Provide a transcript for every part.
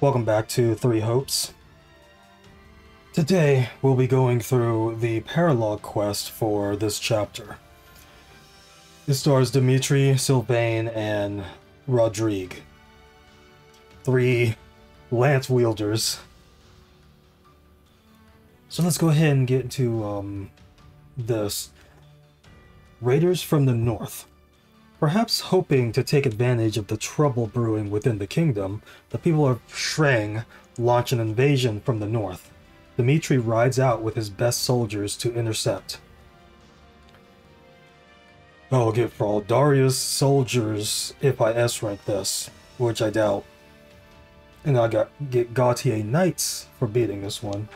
Welcome back to Three Hopes. Today, we'll be going through the paralogue quest for this chapter. It stars Dimitri, Sylvain, and Rodrigue. Three lance wielders. So let's go ahead and get into this. Raiders from the north. Perhaps hoping to take advantage of the trouble brewing within the kingdom, the people of Sreng launch an invasion from the north. Dimitri rides out with his best soldiers to intercept. I'll get Fraldarius soldiers if I S-rank this, which I doubt. And I get Gautier Knights for beating this one.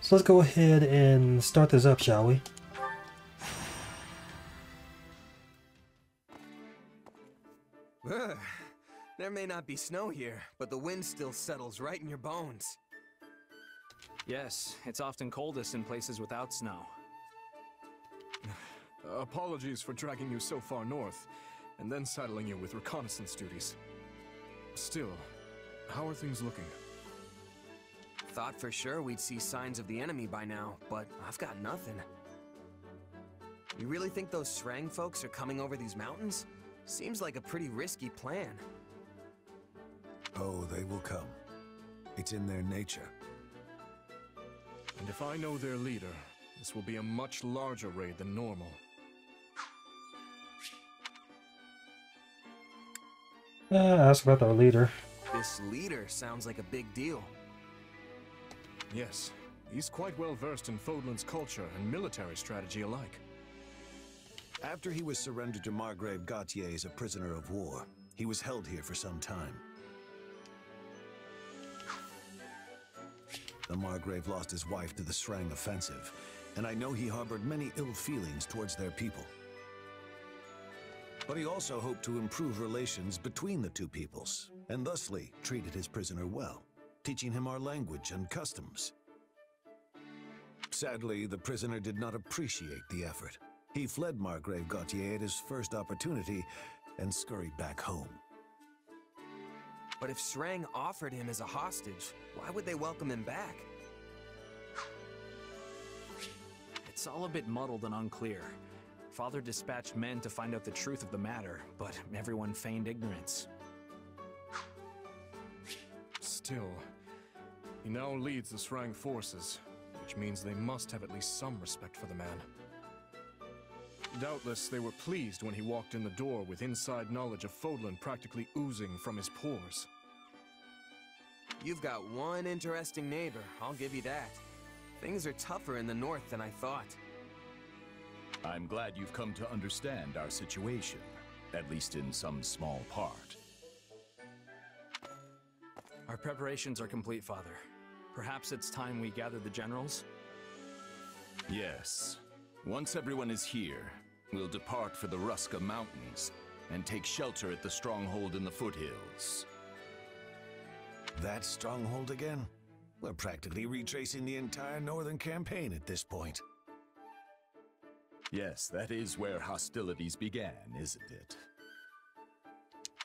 So let's go ahead and start this up, shall we? There may not be snow here, but the wind still settles right in your bones. Yes, it's often coldest in places without snow. Apologies for dragging you so far north, and then saddling you with reconnaissance duties. Still, how are things looking? Thought for sure we'd see signs of the enemy by now, but I've got nothing. You really think those Sreng folks are coming over these mountains? Seems like a pretty risky plan. Oh, they will come. It's in their nature. And if I know their leader, this will be a much larger raid than normal. Ask about their leader. This leader sounds like a big deal. Yes, he's quite well versed in Fodlan's culture and military strategy alike. After he was surrendered to Margrave Gautier as a prisoner of war, he was held here for some time. The Margrave lost his wife to the Sreng offensive, and I know he harbored many ill feelings towards their people. But he also hoped to improve relations between the two peoples, and thusly treated his prisoner well, teaching him our language and customs. Sadly, the prisoner did not appreciate the effort. He fled Margrave Gautier at his first opportunity and scurried back home. But if Sreng offered him as a hostage, why would they welcome him back? It's all a bit muddled and unclear. Father dispatched men to find out the truth of the matter, but everyone feigned ignorance. Still, he now leads the Sreng forces, which means they must have at least some respect for the man. Doubtless they were pleased when he walked in the door with inside knowledge of Fodlan practically oozing from his pores. You've got one interesting neighbor, I'll give you that. Things are tougher in the north than I thought. I'm glad you've come to understand our situation, at least in some small part. Our preparations are complete, Father. Perhaps it's time we gather the generals? Yes. Once everyone is here, we'll depart for the Ruska Mountains and take shelter at the stronghold in the foothills. That stronghold again? We're practically retracing the entire northern campaign at this point. Yes, that is where hostilities began, isn't it?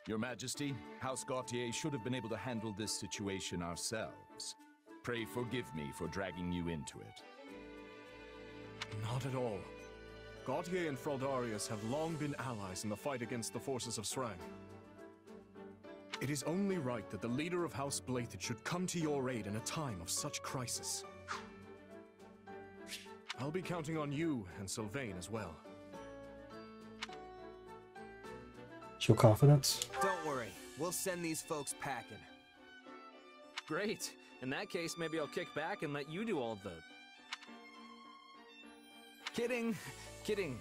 Your Majesty, House Gautier should have been able to handle this situation ourselves. Pray forgive me for dragging you into it. Not at all. Gautier and Fraldarius have long been allies in the fight against the forces of Sreng. It is only right that the leader of House Blathed should come to your aid in a time of such crisis. I'll be counting on you and Sylvain as well. Show confidence. Don't worry, we'll send these folks packing. Great. In that case, maybe I'll kick back and let you do all the... Kidding. Kidding.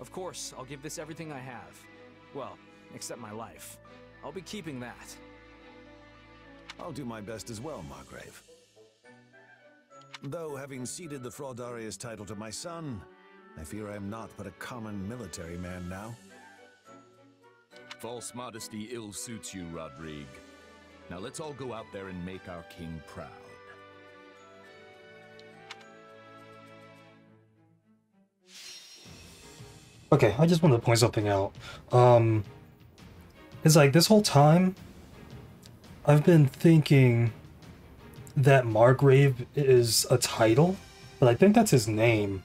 Of course, I'll give this everything I have. Well, except my life. I'll be keeping that. I'll do my best as well, Margrave. Though, having ceded the Fraldarius title to my son, I fear I am not but a common military man now. False modesty ill suits you, Rodrigue. Now let's all go out there and make our king proud. Okay, I just wanted to point something out. It's like this whole time, I've been thinking that Margrave is a title, but I think that's his name.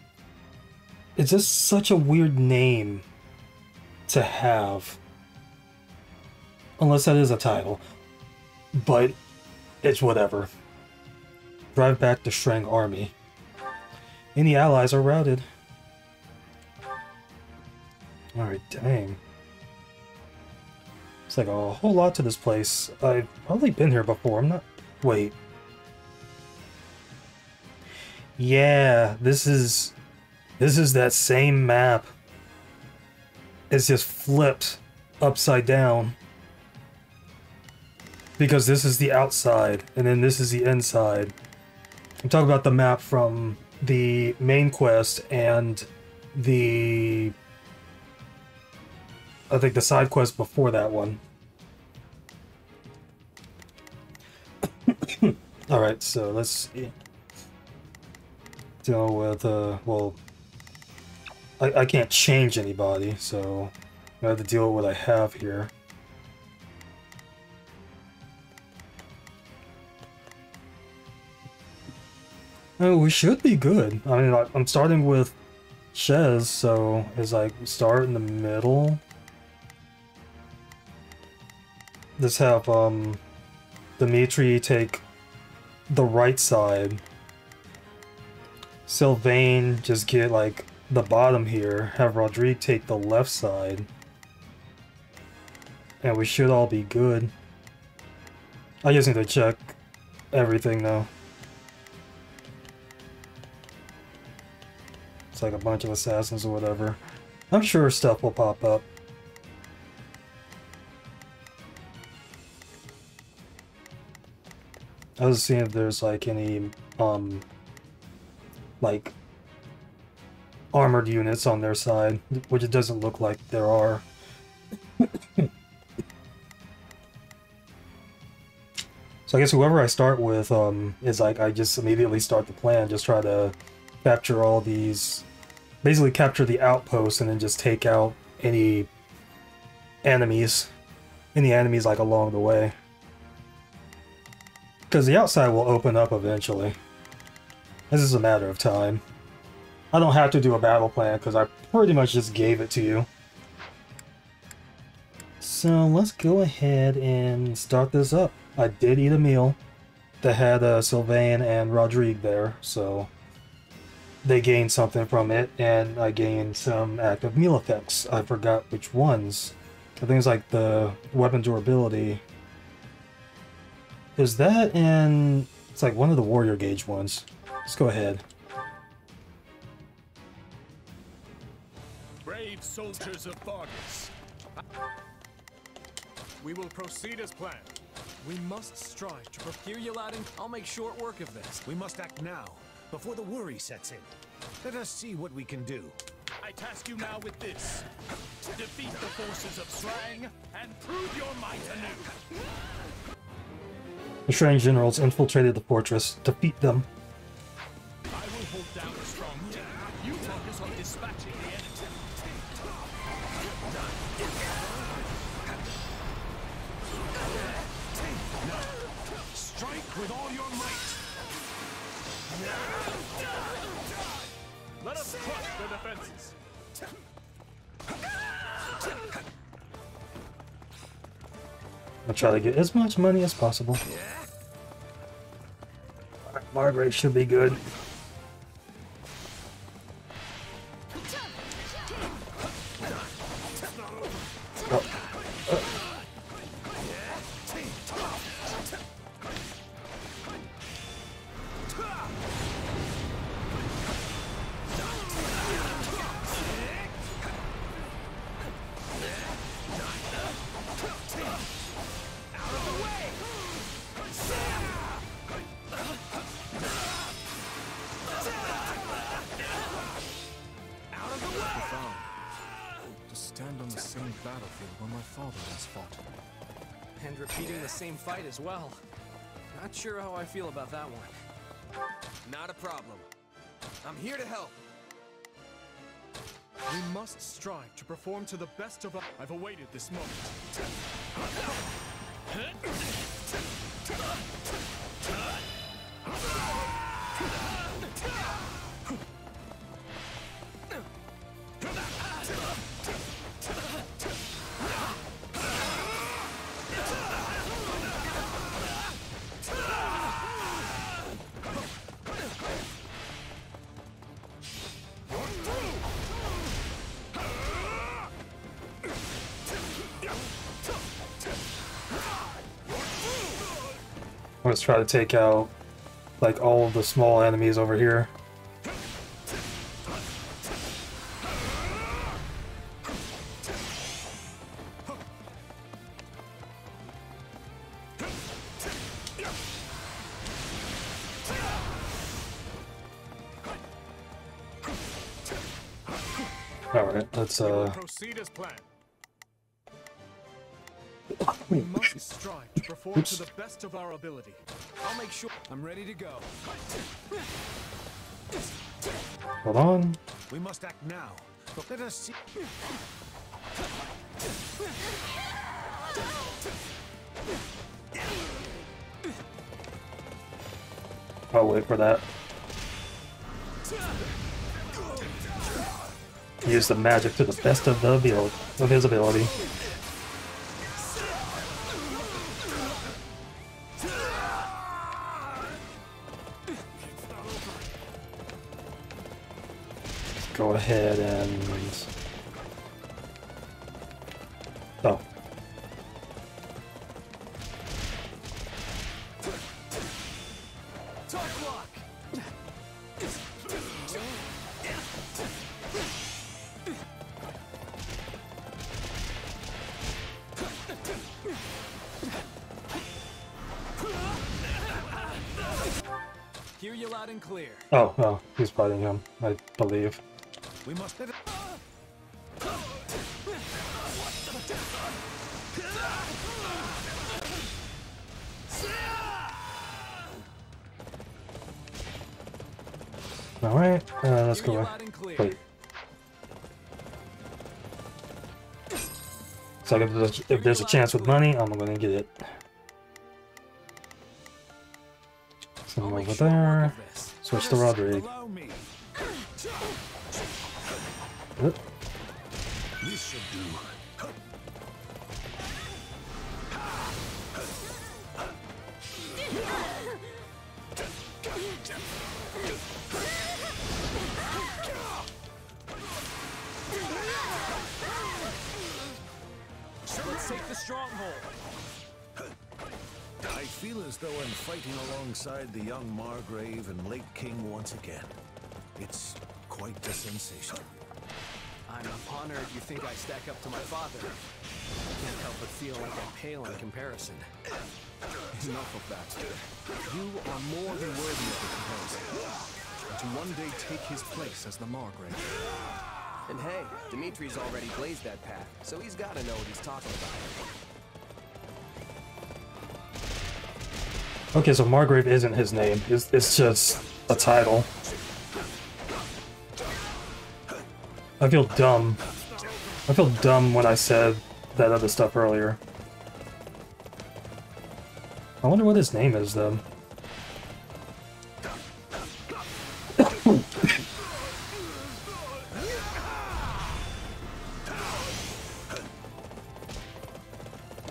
It's just such a weird name to have. Unless that is a title. But it's whatever. Drive back the Sreng army. Any allies are routed. Alright, dang. It's like a whole lot to this place. I've probably been here before. I'm not... Wait. Yeah, this is that same map. It's just flipped upside down. Because this is the outside, and then this is the inside. I'm talking about the map from the main quest and the... I think the side quest before that one. Alright, so let's deal with, well... I can't change anybody, so I have to deal with what I have here. Oh, we should be good. I mean, I'm starting with Chez, so it's like start in the middle. Just have Dimitri take the right side. Sylvain just get like the bottom here. Have Rodrigue take the left side, and we should all be good. I just need to check everything though. It's like a bunch of assassins or whatever. I'm sure stuff will pop up. I was seeing if there's like any like armored units on their side, which it doesn't look like there are. So I guess whoever I start with is like I just immediately start the plan, just try to capture all these, basically capture the outposts and then just take out any enemies like along the way, because the outside will open up eventually. This is a matter of time. I don't have to do a battle plan because I pretty much just gave it to you. So let's go ahead and start this up. I did eat a meal that had Sylvain and Rodrigue there, so they gained something from it, and I gained some active meal effects. I forgot which ones. I think it's like the weapon durability. Is that in... It's like one of the warrior gauge ones. Let's go ahead. Brave soldiers of Vargas. We will proceed as planned. We must strive to procure Yeladen. I'll make short work of this. We must act now, before the worry sets in. Let us see what we can do. I task you now with this. Defeat the forces of Sreng and prove your might anew. The Shrine generals infiltrated the fortress. Defeat them. I will hold down a strong team. You focus on dispatching the enemy. Now, strike with all your might. Let us crush the defenses. I'll try to get as much money as possible. Alright, Margrave should be good. Fight as well. Not sure how I feel about that one. Not a problem. I'm here to help. We must strive to perform to the best of our... I've awaited this moment. Let's try to take out like all of the small enemies over here. All right, let's proceed as planned. We must strive to perform to the best of our ability. I'll make sure I'm ready to go. Hold on. We must act now. But let us see. I'll wait for that. Use the magic to the best of the his ability. Go ahead and... Oh. Hear you loud and clear. Oh, oh, he's biting him, I believe. We must hit it. All right, let's go away. Wait. So if there's a chance with money, I'm gonna get it. Someone over there. Switch to Rodrigue. This should do. Let's take the stronghold. I feel as though I'm fighting alongside the young Margrave and late king once again. It's quite the sensation. I'm honored you think I stack up to my father. Can't help but feel like I pale in comparison. Enough of that. You are more than worthy of the comparison. And to one day take his place as the Margrave. And hey, Dimitri's already blazed that path, so he's got to know what he's talking about. Okay, so Margrave isn't his name. It's just a title. I feel dumb. I feel dumb when I said that other stuff earlier. I wonder what his name is, though.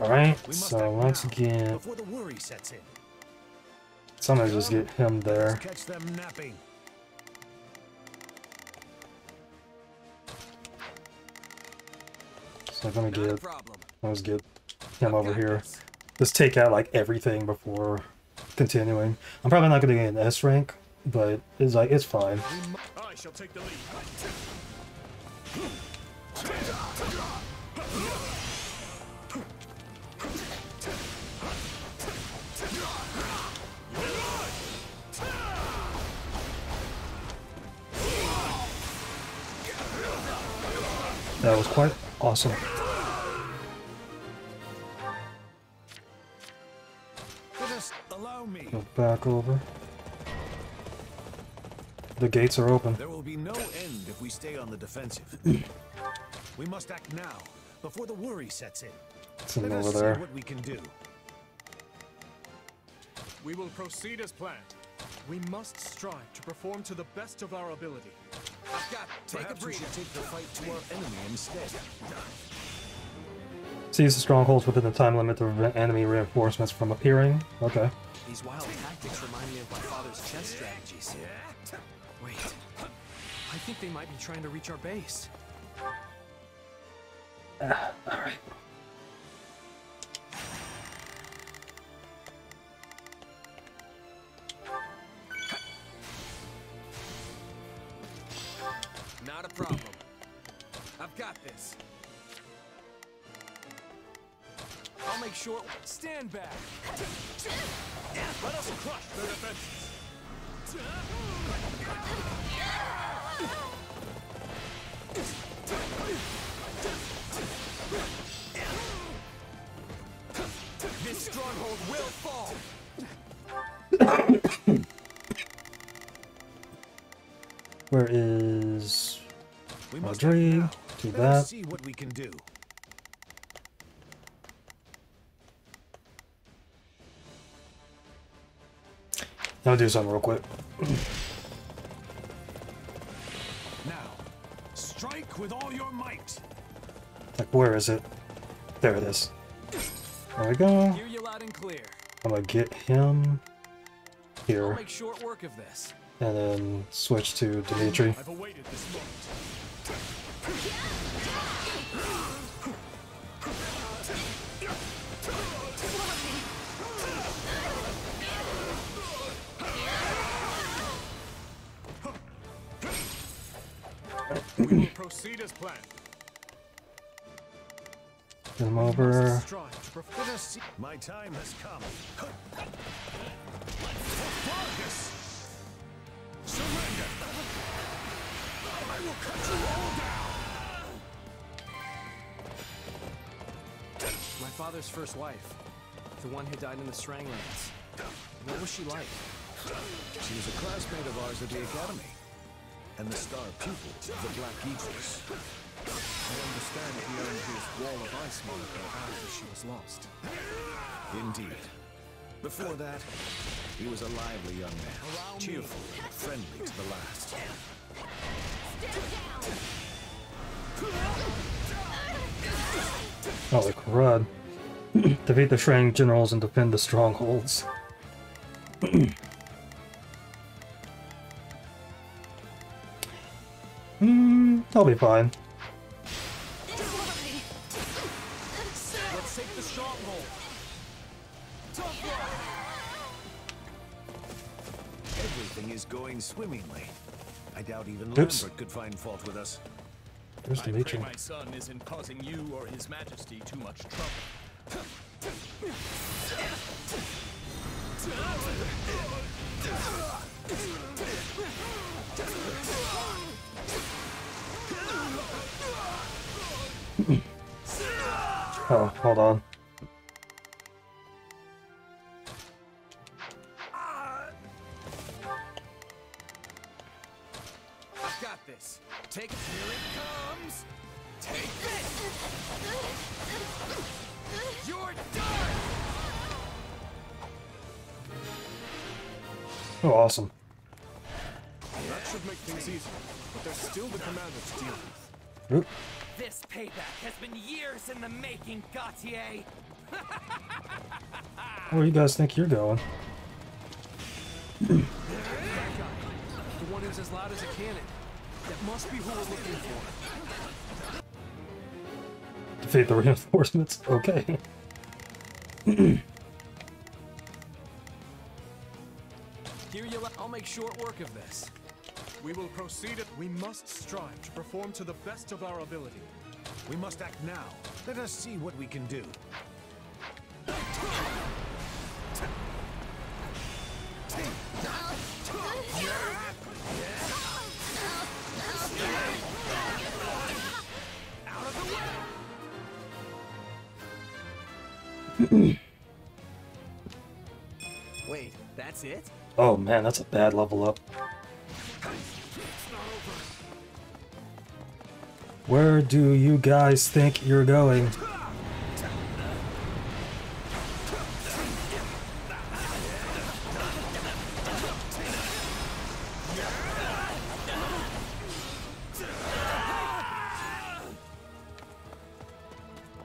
Alright, so once again... Somebody just get him there. So I'm gonna get him over here. Let's take out like everything before continuing. I'm probably not gonna get an S rank, but it's like it's fine. I shall take the lead. That was quite awesome. Go back over. The gates are open. There will be no end if we stay on the defensive. We must act now, before the worry sets in. It's over there. Let us see what we can do. We will proceed as planned. We must strive to perform to the best of our ability. I've got it. Take a breather. Take the fight to our enemy instead. Seize the strongholds within the time limit to prevent enemy reinforcements from appearing. Okay. These wild tactics remind me of my father's chess strategies. Wait. I think they might be trying to reach our base. All right. Not a problem. I've got this. I'll make sure. Stand back. Let us crush the defenses. This stronghold will fall. Where is Rodrigue? Do that. Let's see what we can do. I'll do something real quick. Now, strike with all your might. Like, where is it? There it is. There we go. Hear you loud and clear. I'm gonna get him here. I'll make short work of this. And then switch to Dimitri. I've awaited this moment. We will proceed as planned. Get him over. My time has come. Vargas! Surrender! I will cut you all down! My father's first wife, the one who died in the Sreng lands. What was she like? She was a classmate of ours at the academy, and the star pupil of the Black Eagles. I understand the this wall of ice, Monica, after she was lost. Indeed. Before that, he was a lively young man, cheerful and friendly to the last. Holy crud. Defeat the Shrang generals and defend the strongholds. I'll be fine. Let's take the stronghold. Everything is going swimmingly. I doubt even Lambert could find fault with us. There's the nature. My son isn't causing you or His Majesty too much trouble. Oh, hold on. Take it. Here it comes. Take this. You're done. Oh, awesome. That should make things easy, but there's still the commander to deal with. Oop. This payback has been years in the making, Gautier. Where do you guys think you're going? That guy, the one who's as loud as a cannon. That must be who we're looking for. Defeat the reinforcements? Okay. I'll make short work of this. We will proceed. We must strive to perform to the best of our ability. We must act now. Let us see what we can do. Wait, that's it? Oh man, that's a bad level up. Where do you guys think you're going?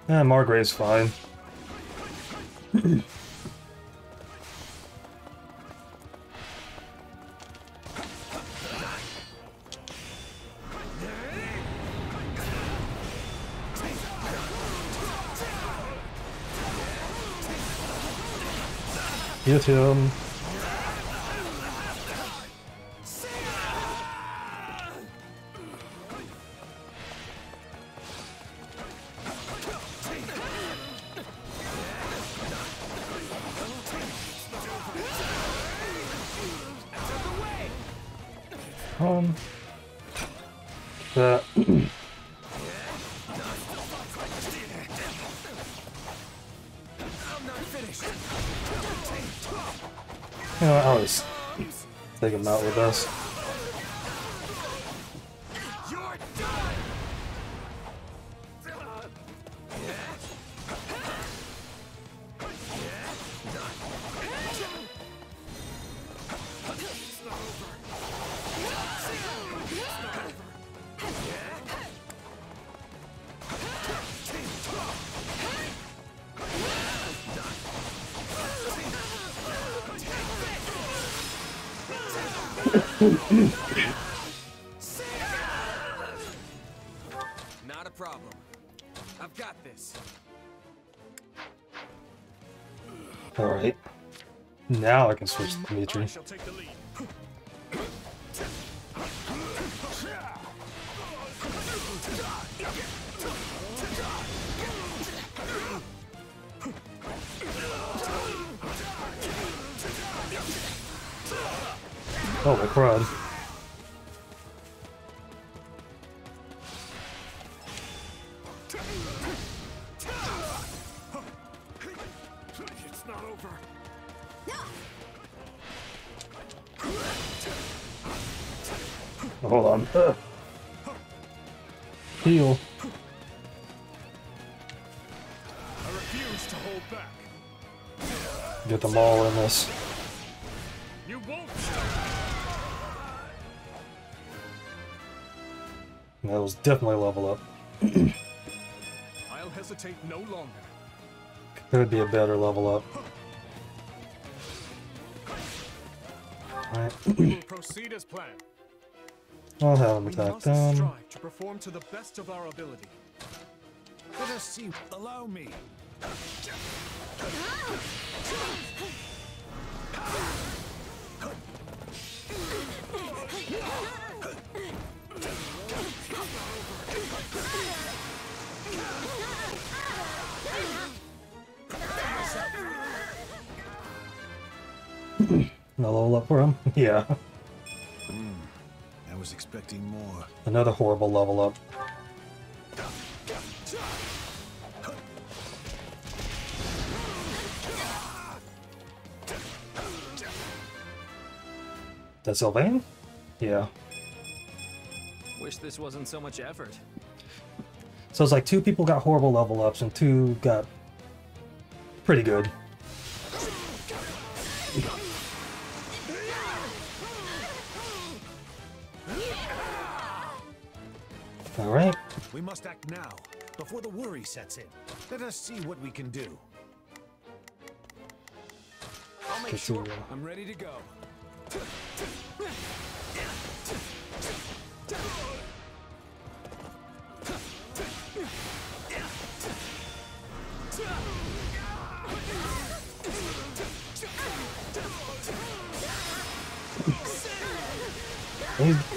Eh, Margrave's fine. Hit him. Out with us. Not a problem. I've got this. All right. Now I can switch to Dimitri. I shall take the lead. Oh my crud. It's not over. No. Hold on. Heal. I refuse to hold back. Get them all in this. You won't stop. That was definitely level up. I'll hesitate no longer. Could be a better level up. Alright. We'll proceed as planned. I'll have him attack down. Strive to perform to the best of our ability. Let us see. Allow me. No level up for him? Yeah. I was expecting more. Another horrible level up. That's Sylvain? Yeah. Wish this wasn't so much effort. So it's like two people got horrible level ups and two got pretty good. All right. We must act now before the worry sets in. Let us see what we can do. I'll make sure I'm ready to go.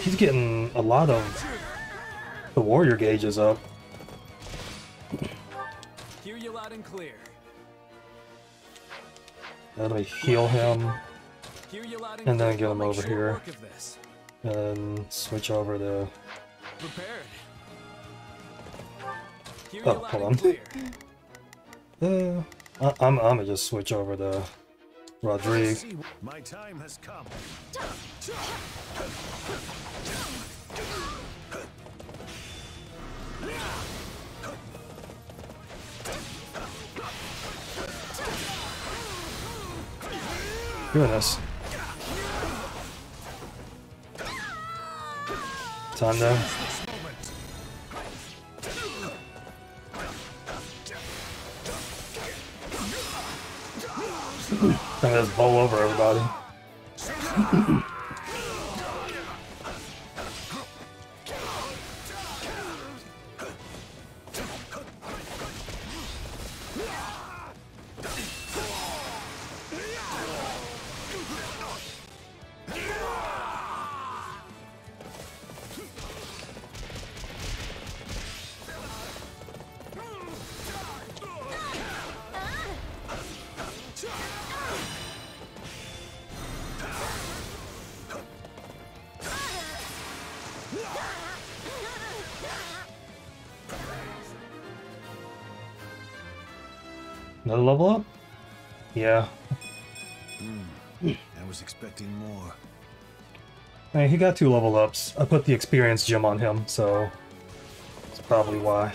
He's getting a lot of the warrior gauges up. Hear you loud and clear. Let me heal him. And then get him over here. And switch over to... Oh, hold on. I'm gonna just switch over to Rodrigue. My time has come. doing this. Time though. I'm gonna just bowl over everybody. Another level up? Yeah. I was expecting more. Hey, he got 2 level ups. I put the experience gem on him, so that's probably why.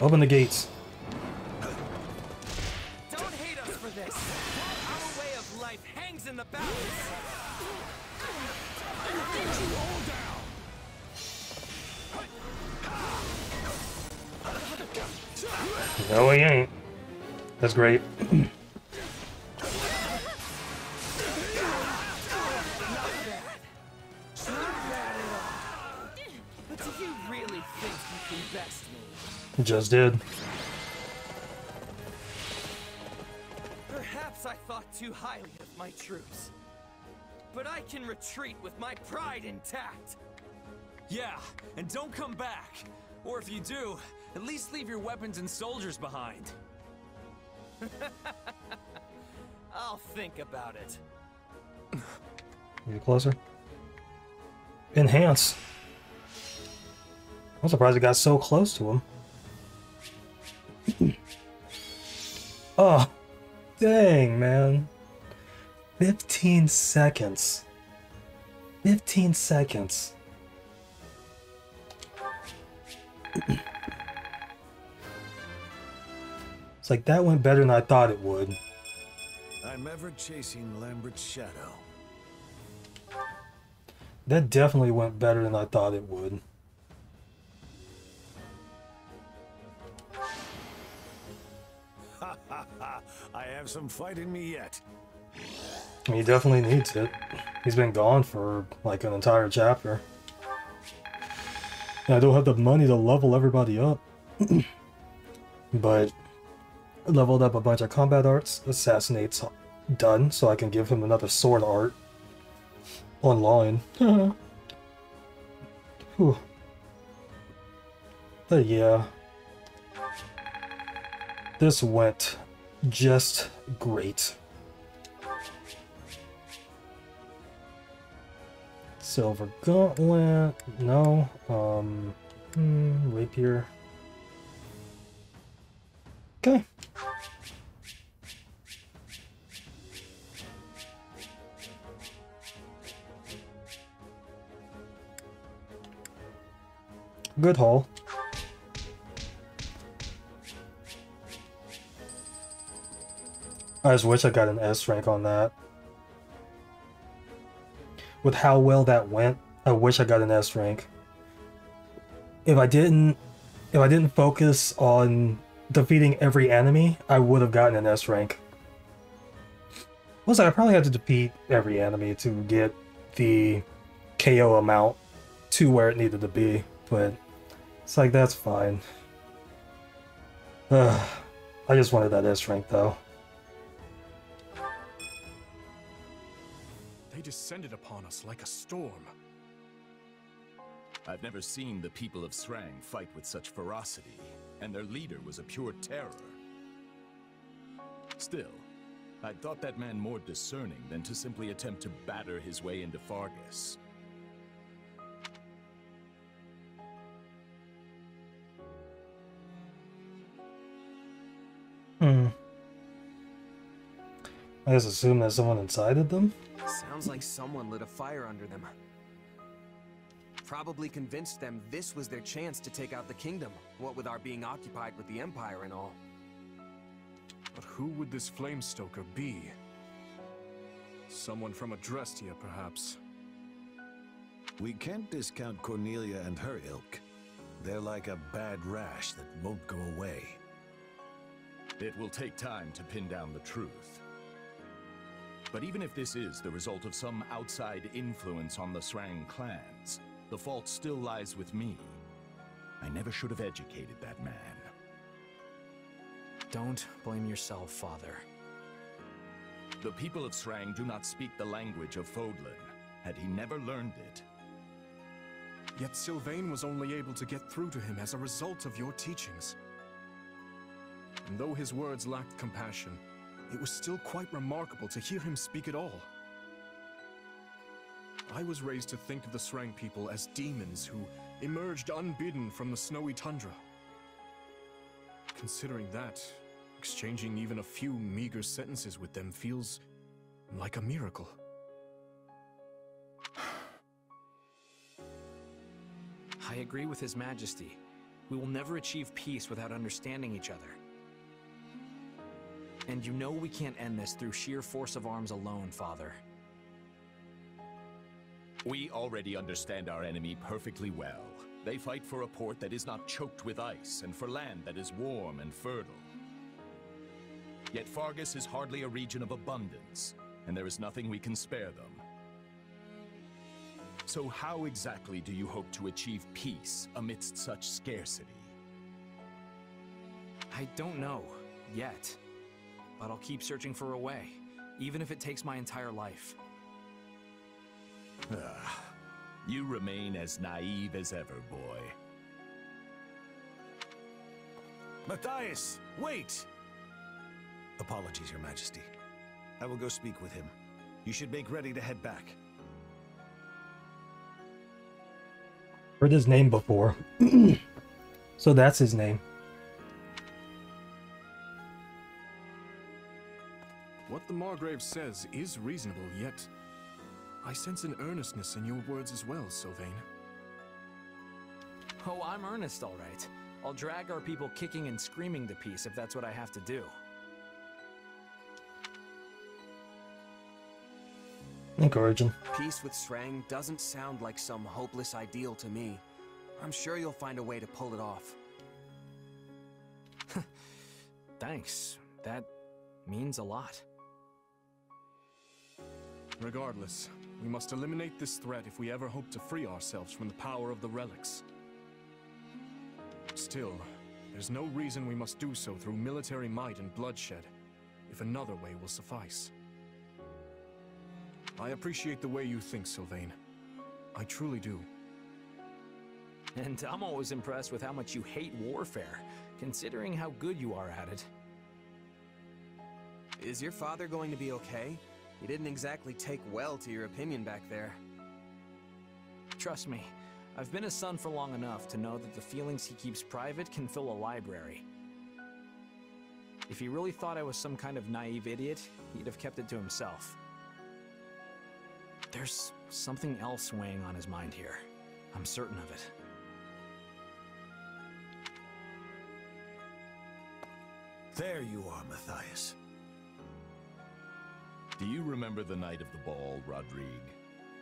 Open the gates. Don't hate us for this. Our way of life hangs in the balance. Get you all down. No, he ain't. That's great. Just did. Perhaps I thought too highly of my troops, but I can retreat with my pride intact. Yeah, and don't come back. Or if you do, at least leave your weapons and soldiers behind. I'll think about it. Get closer. Enhance. I'm surprised it got so close to him. Oh, dang, man. 15 seconds. 15 seconds. It's like that went better than I thought it would. I'm ever chasing Lambert's shadow. That definitely went better than I thought it would. I have some fight in me yet. He definitely needs it. He's been gone for like an entire chapter. I don't have the money to level everybody up, but leveled up a bunch of combat arts. Assassinate's done, so I can give him another sword art online. Whew. But yeah, this went just great. Silver gauntlet, no, rapier. Okay. Good haul. I just wish I got an S rank on that. With how well that went, I wish I got an S rank. If I didn't focus on defeating every enemy, I would have gotten an S rank. Looks like I probably had to defeat every enemy to get the KO amount to where it needed to be, but it's like that's fine. I just wanted that S rank though. Descended upon us like a storm. I've never seen the people of Sreng fight with such ferocity, and their leader was a pure terror. Still, I thought that man more discerning than to simply attempt to batter his way into Vargas. I just assume that someone incited them? Sounds like someone lit a fire under them. Probably convinced them this was their chance to take out the kingdom, what with our being occupied with the Empire and all. But who would this Flamestoker be? Someone from Adrestia, perhaps. We can't discount Cornelia and her ilk. They're like a bad rash that won't go away. It will take time to pin down the truth. But even if this is the result of some outside influence on the Sreng clans, the fault still lies with me. I never should have educated that man. Don't blame yourself, Father. The people of Sreng do not speak the language of Fodlan. Had he never learned it. Yet Sylvain was only able to get through to him as a result of your teachings. And though his words lacked compassion, it was still quite remarkable to hear him speak at all. I was raised to think of the Sreng people as demons who emerged unbidden from the snowy tundra. Considering that, exchanging even a few meager sentences with them feels like a miracle. I agree with His Majesty. We will never achieve peace without understanding each other. And you know we can't end this through sheer force of arms alone, Father. We already understand our enemy perfectly well. They fight for a port that is not choked with ice, and for land that is warm and fertile. Yet Vargas is hardly a region of abundance, and there is nothing we can spare them. So how exactly do you hope to achieve peace amidst such scarcity? I don't know, yet. But I'll keep searching for a way, even if it takes my entire life. You remain as naive as ever, boy. Matthias, wait! Apologies, Your Majesty. I will go speak with him. You should make ready to head back. Heard his name before. So that's his name. What the Margrave says is reasonable, yet I sense an earnestness in your words as well, Sylvain. Oh, I'm earnest, all right. I'll drag our people kicking and screaming to peace if that's what I have to do. Encouraging. Peace with Sreng doesn't sound like some hopeless ideal to me. I'm sure you'll find a way to pull it off. Thanks. That means a lot. Regardless, we must eliminate this threat if we ever hope to free ourselves from the power of the relics. Still, there's no reason we must do so through military might and bloodshed, if another way will suffice. I appreciate the way you think, Sylvain. I truly do. And I'm always impressed with how much you hate warfare, considering how good you are at it. Is your father going to be okay? He didn't exactly take well to your opinion back there. Trust me, I've been his son for long enough to know that the feelings he keeps private can fill a library. If he really thought I was some kind of naive idiot, he'd have kept it to himself. There's something else weighing on his mind here. I'm certain of it. There you are, Matthias. Do you remember the night of the ball, Rodrigue?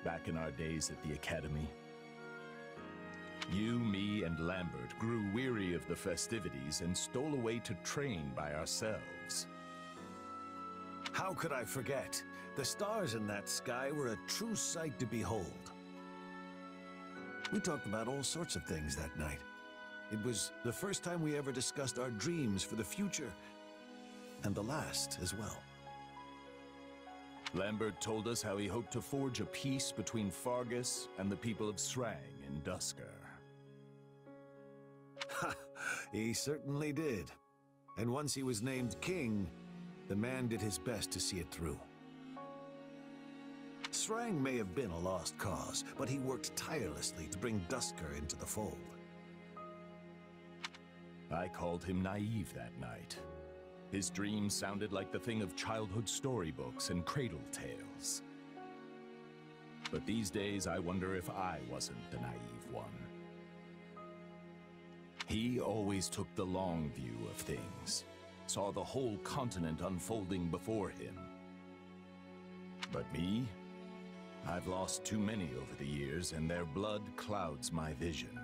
Back in our days at the academy? You, me, and Lambert grew weary of the festivities and stole away to train by ourselves. How could I forget? The stars in that sky were a true sight to behold. We talked about all sorts of things that night. It was the first time we ever discussed our dreams for the future, and the last as well. Lambert told us how he hoped to forge a peace between Vargas and the people of Sreng and Dusker. Ha! He certainly did. And once he was named king, the man did his best to see it through. Sreng may have been a lost cause, but he worked tirelessly to bring Dusker into the fold. I called him naive that night. His dreams sounded like the thing of childhood storybooks and cradle tales. But these days, I wonder if I wasn't the naive one. He always took the long view of things, saw the whole continent unfolding before him. But me? I've lost too many over the years, and their blood clouds my vision.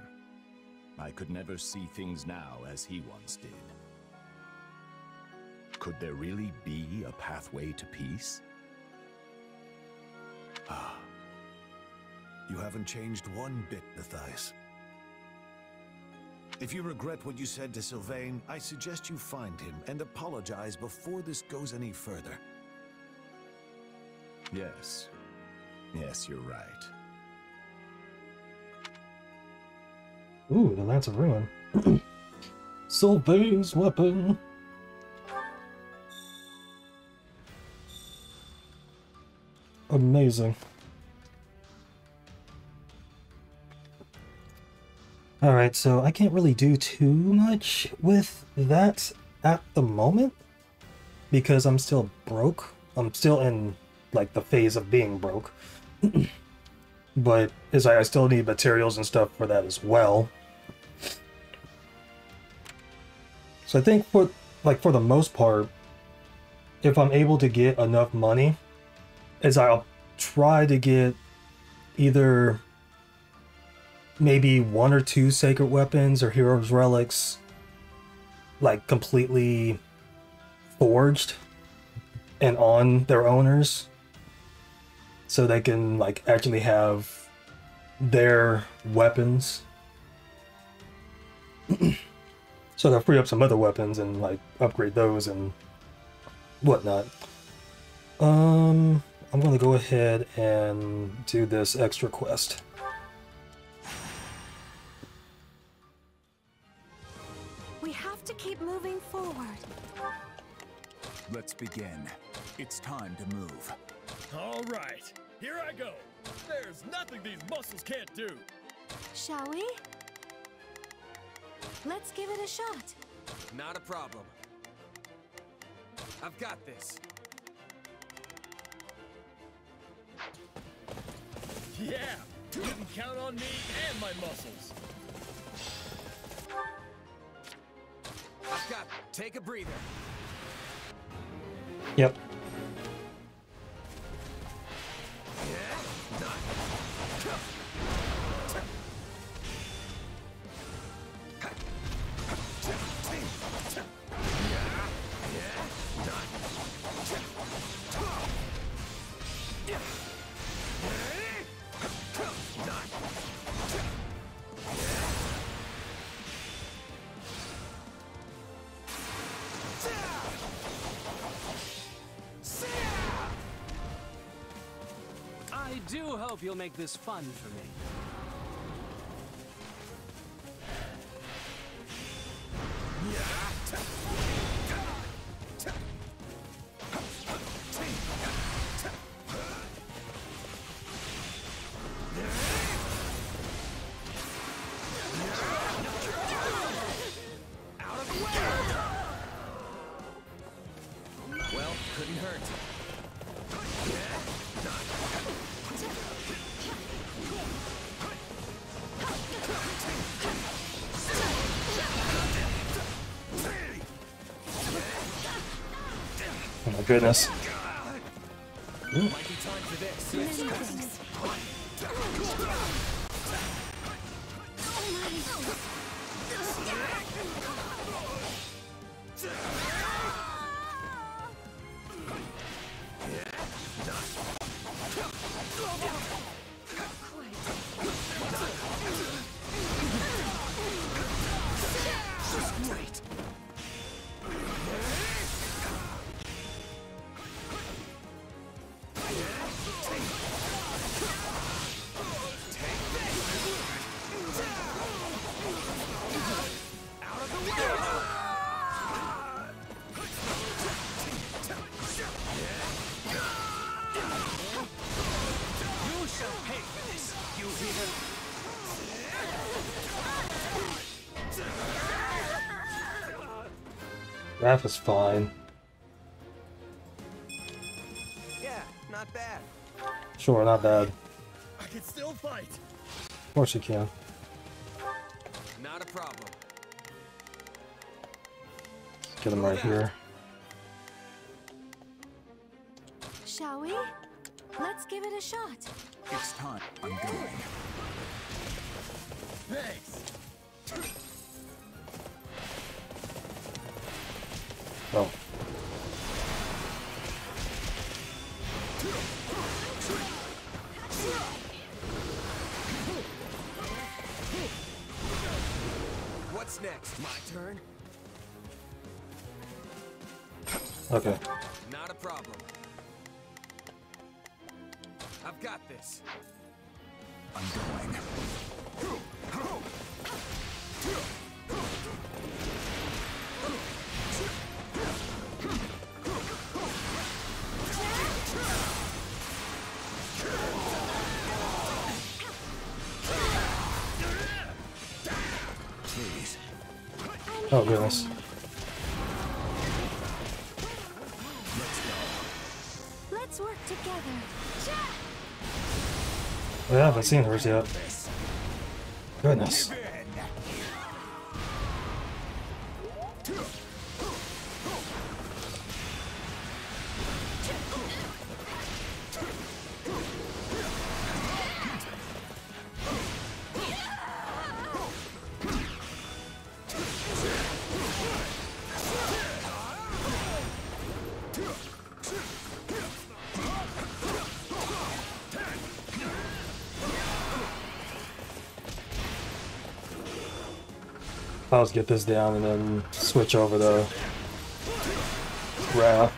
I could never see things now as he once did. Could there really be a pathway to peace? Ah. You haven't changed one bit, Matthias. If you regret what you said to Sylvain, I suggest you find him and apologize before this goes any further. Yes. Yes, you're right. Ooh, the Lance of Ruin. Sylvain's weapon! Amazing. Alright, so I can't really do too much with that at the moment because I'm still broke. I'm still in, like, the phase of being broke. But it's like I still need materials and stuff for that as well. So I think for the most part, if I'm able to get enough money, is I'll try to get either maybe 1 or 2 sacred weapons or heroes relics, like, completely forged and on their owners, so they can, like, actually have their weapons. So they'll free up some other weapons and, like, upgrade those and whatnot. I'm gonna go ahead and do this extra quest. We have to keep moving forward. Let's begin. It's time to move. All right, here I go. There's nothing these muscles can't do. Shall we? Let's give it a shot. Not a problem. I've got this. Yeah, you can count on me and my muscles. I've got it. Take a breather. Yep. Hope you'll make this fun for me. Out of the way. Well, couldn't hurt. Oh my goodness. Ooh. That was fine. Yeah, not bad. Sure, not bad. I can still fight. Of course you can. Not a problem. get him right here. Shall we? Let's give it a shot. It's time. I'm going. Thanks. Oh. What's next? My turn. Okay. Not a problem. I've got this. I'm going. Oh goodness. Let's work together. Well, I haven't seen hers yet. Goodness. I'll just get this down and then switch over to Wrath.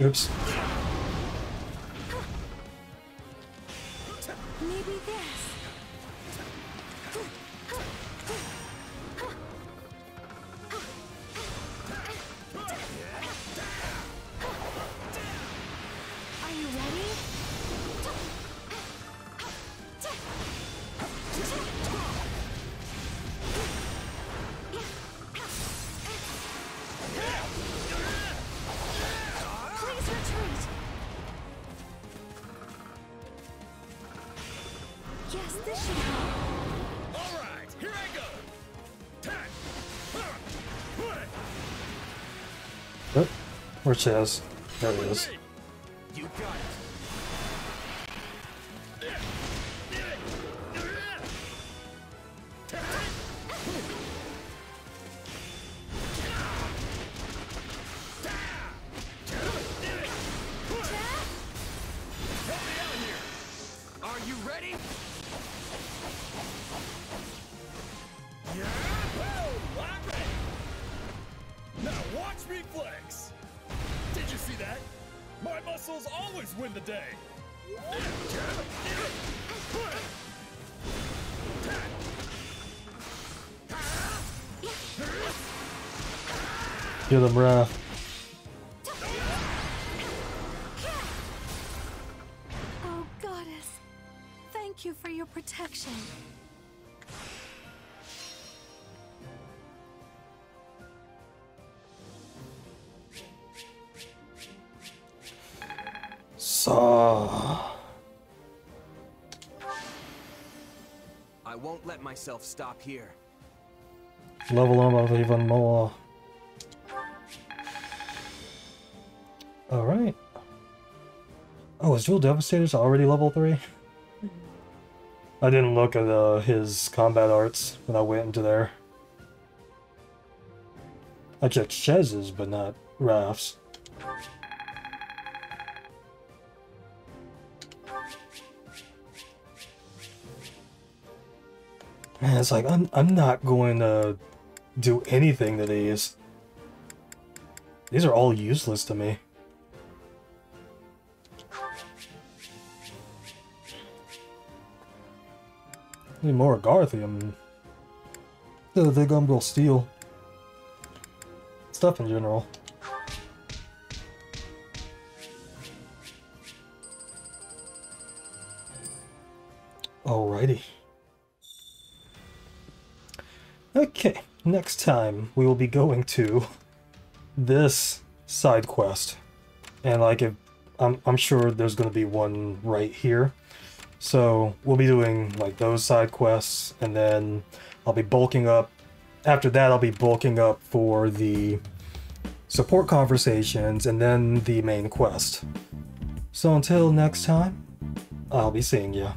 Oops. Maybe this. Are you ready? Where she is. There it is. You got it. Are you ready? Yeah. Oh, I'm ready. Now watch me flex. Did you see that? My muscles always win the day. Get him, Wrath. Oh, goddess. Thank you for your protection. I won't let myself stop here. Level up even more. All right. Oh, is Dual Devastators already level 3? I didn't look at his combat arts when I went into there. I checked Chez's, but not Raph's. Man, it's like, I'm not going to do anything to these. These are all useless to me. Need more Garthium. The big Umbral Steel. Stuff in general. Alrighty. Okay, next time we will be going to this side quest. And like, if, I'm sure there's going to be one right here. So we'll be doing like those side quests, and then I'll be bulking up. After that, I'll be bulking up for the support conversations and then the main quest. So until next time, I'll be seeing ya.